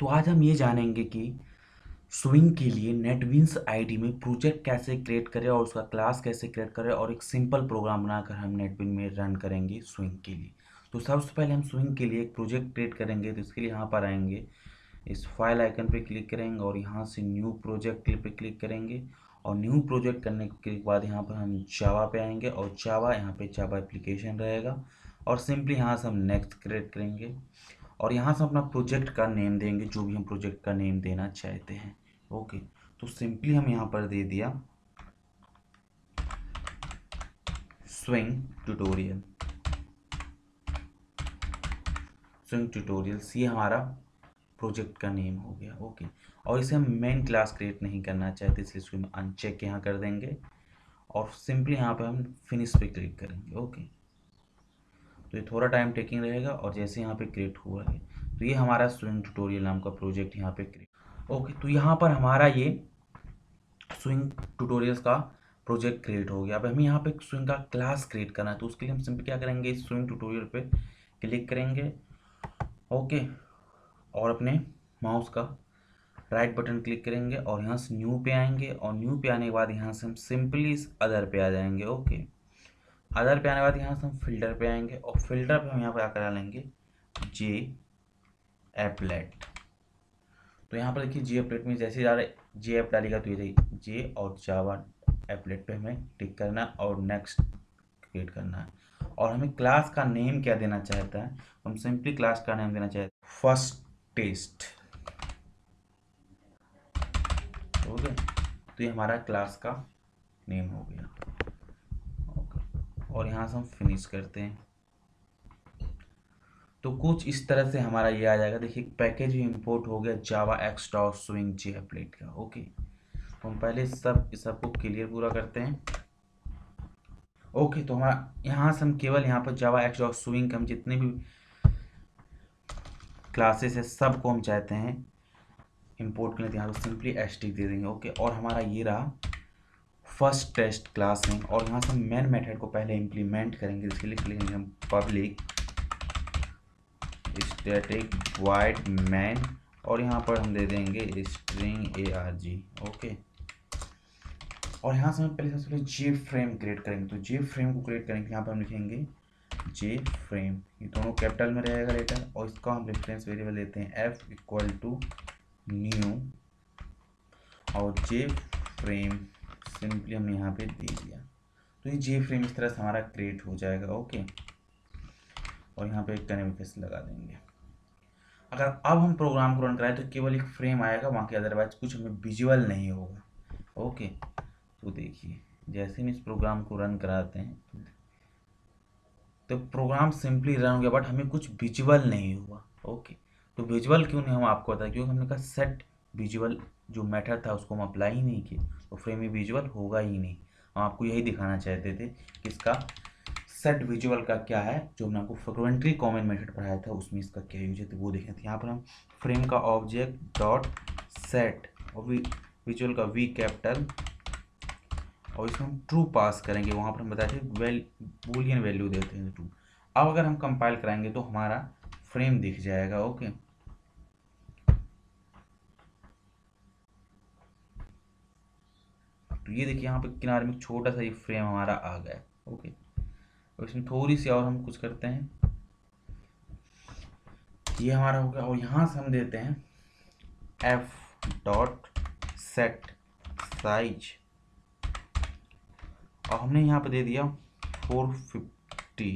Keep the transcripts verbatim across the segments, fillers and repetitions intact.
तो आज हम ये जानेंगे कि स्विंग के लिए नेटबीन्स आईडी में प्रोजेक्ट कैसे क्रिएट करें और उसका क्लास कैसे क्रिएट करें और एक सिंपल प्रोग्राम बनाकर हम नेटबीन में रन करेंगे स्विंग के लिए। तो सबसे पहले हम स्विंग के लिए एक प्रोजेक्ट क्रिएट करेंगे, तो इसके लिए यहाँ पर आएंगे, इस फाइल आइकन पर क्लिक करेंगे और यहाँ से न्यू प्रोजेक्ट पर क्लिक करेंगे और न्यू प्रोजेक्ट करने के बाद यहाँ पर हम जावा पे आएंगे और जावा यहाँ पर जावा एप्लीकेशन रहेगा और सिंपली यहाँ से हम नेक्स्ट क्रिएट करेंगे और यहाँ से अपना प्रोजेक्ट का नेम देंगे, जो भी हम प्रोजेक्ट का नेम देना चाहते हैं। ओके, तो सिंपली हम यहाँ पर दे दिया स्विंग ट्यूटोरियल। स्विंग ट्यूटोरियल्स ये हमारा प्रोजेक्ट का नेम हो गया। ओके, और इसे हम मेन क्लास क्रिएट नहीं करना चाहते, इसलिए इसको हम अनचेक यहाँ कर देंगे और सिंपली यहाँ पर हम फिनिश पे क्लिक करेंगे। ओके, तो ये थोड़ा टाइम टेकिंग रहेगा और जैसे यहाँ पे क्रिएट हुआ है तो ये हमारा स्विंग ट्यूटोरियल नाम का प्रोजेक्ट यहाँ पे क्रिएट। ओके, तो यहाँ पर हमारा ये स्विंग ट्यूटोरियल्स का प्रोजेक्ट क्रिएट हो गया। अब हमें यहाँ पे स्विंग का क्लास क्रिएट करना है, तो उसके लिए हम सिंपल क्या करेंगे, स्विंग ट्यूटोरियल पे क्लिक करेंगे। ओके, और अपने माउस का राइट बटन क्लिक करेंगे और यहाँ से न्यू पे आएंगे और न्यू पे आने के बाद यहाँ से हम सिंपली इस अदर पे आ जाएंगे। ओके, अदर पे आने के बाद यहाँ से हम फिल्टर पे आएंगे और फिल्टर पे हम यहाँ पर आकर डालेंगे जे एप्लेट। तो यहाँ पर देखिए जे एप्लेट में जैसे जा रहे जे ऐप डालेगा तो ये देखिए जे और जावा एप्लेट पे हमें टिक करना और नेक्स्ट क्रिएट करना है और हमें क्लास का नेम क्या देना चाहता है, हम सिंपली क्लास का नेम देना चाहते हैं फर्स्ट टेस्ट। ओके, तो ये हमारा क्लास का नेम हो गया और यहाँ से हम फिनिश करते हैं। तो कुछ इस तरह से हमारा ये आ जाएगा। देखिए पैकेज भी इंपोर्ट हो गया जावा एक्स्ट्रा और स्विंग JApplet का। ओके, तो हम पहले सब सबको क्लियर पूरा करते हैं। ओके, तो हमारा यहाँ से हम केवल यहाँ पर जावा एक्स्ट्रा और स्विंग हम जितने भी क्लासेस है सबको हम चाहते हैं इंपोर्ट करने, यहाँ पर सिंपली एस्टिक दे देंगे। ओके, और हमारा ये रहा फर्स्ट टेस्ट क्लास में और यहाँ से हम मेन मेथड को पहले इम्प्लीमेंट करेंगे, इसके लिए लिखेंगे हम पब्लिक स्टैटिक वॉइड मेन और यहाँ पर हम दे देंगे string A R G. Okay, और यहाँ से हम पहले सबसे पहले जे फ्रेम क्रिएट करेंगे, तो जे फ्रेम को क्रिएट करेंगे, यहाँ पर हम लिखेंगे जे फ्रेम, ये दोनों कैपिटल में रहेगा लेटर और इसका हम रेफरेंस वेरिएबल लेते हैं एफ इक्वल टू न्यू और जे फ्रेम सिंपली हमने यहाँ पे दे दिया। तो ये जे फ्रेम इस तरह से हमारा क्रिएट हो जाएगा। ओके, और यहाँ पे एक कनेक्टेस लगा देंगे। अगर अब हम प्रोग्राम को रन कराएं तो केवल एक फ्रेम आएगा, बाकी अदरवाइज कुछ हमें विजुअल नहीं होगा। ओके, तो देखिए जैसे हम इस प्रोग्राम को रन कराते हैं तो प्रोग्राम सिंपली रन हो गया, बट हमें कुछ विजुअल नहीं हुआ। ओके, तो विजुअल क्यों नहीं, हम आपको बताएं, क्योंकि हमने कहा सेट विजुअल जो मेथड था उसको हम अप्लाई ही नहीं किए, तो फ्रेम में विजुअल होगा ही नहीं। हम आपको यही दिखाना चाहते थे कि इसका सेट विजुअल का क्या है, जो हमने आपको फ्रिक्वेंटली कॉमन मेथड पढ़ाया था उसमें इसका क्या यूज है, तो वो देखें। तो यहाँ पर हम फ्रेम का ऑब्जेक्ट डॉट सेट और विजुअल का वी कैपिटल और इसमें हम ट्रू पास करेंगे, वहाँ पर हम बताते थे वेल बूलियन वैल्यू देते हैं ट्रू। अब अगर हम कंपाइल कराएंगे तो हमारा फ्रेम दिख जाएगा। ओके, तो ये देखिए यहाँ पे किनारे में छोटा सा ये फ्रेम हमारा आ गया। ओके, और इसमें थोड़ी सी और हम कुछ करते हैं, ये हमारा हो गया और यहाँ से हम देते हैं एफ डॉट सेट साइज और हमने यहाँ पे दे दिया फोर फिफ्टी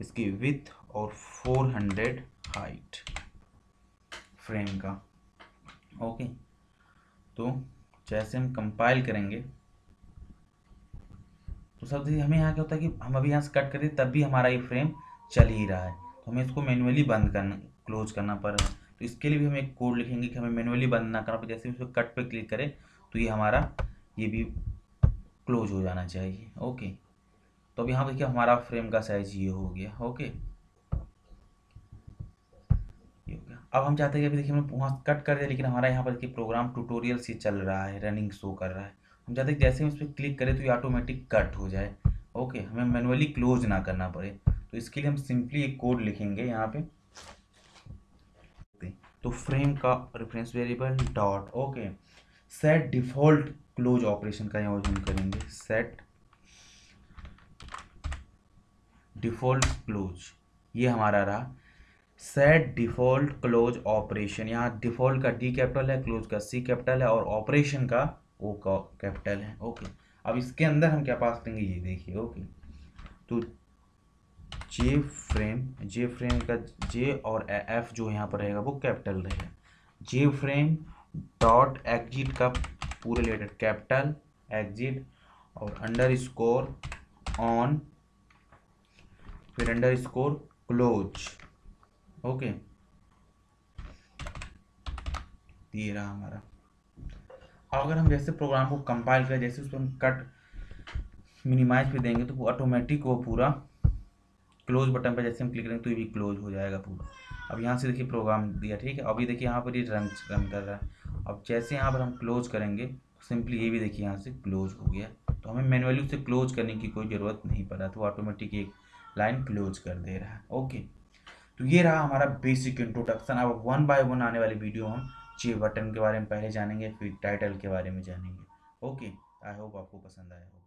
इसकी विथ और फोर हंड्रेड हाइट फ्रेम का। ओके, तो जैसे हम कंपाइल करेंगे तो सब देखिए हमें यहाँ क्या होता है कि हम अभी यहाँ से कट करें तब भी हमारा ये फ्रेम चल ही रहा है, तो हमें इसको मैन्युअली बंद करना क्लोज करना पड़ रहा है। तो इसके लिए भी हम एक कोड लिखेंगे कि हमें मैन्युअली बंद ना करना पड़े, जैसे उसको कट पे क्लिक करें तो ये हमारा ये भी क्लोज हो जाना चाहिए। ओके, तो अब यहाँ देखिए हमारा फ्रेम का साइज ये हो गया। ओके, अब हम चाहते हैं कि अभी देखिए हमने वहाँ कट कर दिया, लेकिन हमारा यहाँ पर देखिए प्रोग्राम ट्यूटोरियल से चल रहा है, रनिंग शो कर रहा है। हम चाहते हैं जैसे हम इस पर क्लिक करें तो ये ऑटोमेटिक कट हो जाए। ओके, हमें मैन्युअली क्लोज ना करना पड़े, तो इसके लिए हम सिंपली एक कोड लिखेंगे यहाँ पे। तो फ्रेम का reference variable dot okay. Set default close operation का यहाँ यूज करेंगे, सेट डिफॉल्ट क्लोज, ये हमारा रहा सेट डिफॉल्ट क्लोज ऑपरेशन। यहाँ डिफॉल्ट का डी कैपिटल है, क्लोज का सी कैपिटल है और ऑपरेशन का ओ का कैपिटल है ओके। अब इसके अंदर हम क्या पास करेंगे ये देखिए ओके। तो जे फ्रेम, जे फ्रेम का जे और एफ जो यहाँ पर रहेगा वो कैपिटल रहेगा। जे फ्रेम डॉट एग्जिट का पूरे लेटर कैपिटल एग्जिट और अंडर स्कोर ऑन फिर अंडर स्कोर क्लोज ओके। ये रहा हमारा। अगर हम जैसे प्रोग्राम को कंपाइल करें, जैसे उस पर हम कट मिनिमाइज पे देंगे तो वो ऑटोमेटिक वो पूरा क्लोज बटन पर जैसे हम क्लिक करेंगे तो ये भी क्लोज हो जाएगा पूरा। अब यहाँ से देखिए प्रोग्राम दिया ठीक है। अब ये देखिए यहाँ पर ये रन रन कर रहा है। अब जैसे यहाँ पर हम क्लोज करेंगे सिंपली ये भी देखिए यहाँ से क्लोज हो गया, तो हमें मैन्युअली उसे क्लोज करने की कोई ज़रूरत नहीं पड़ा, तो ऑटोमेटिक एक लाइन क्लोज कर दे रहा है ओके। तो ये रहा हमारा बेसिक इंट्रोडक्शन। अब वन बाय वन आने वाली वीडियो हम जे बटन के बारे में पहले जानेंगे, फिर टाइटल के बारे में जानेंगे ओके। आई होप आपको पसंद आया होगा।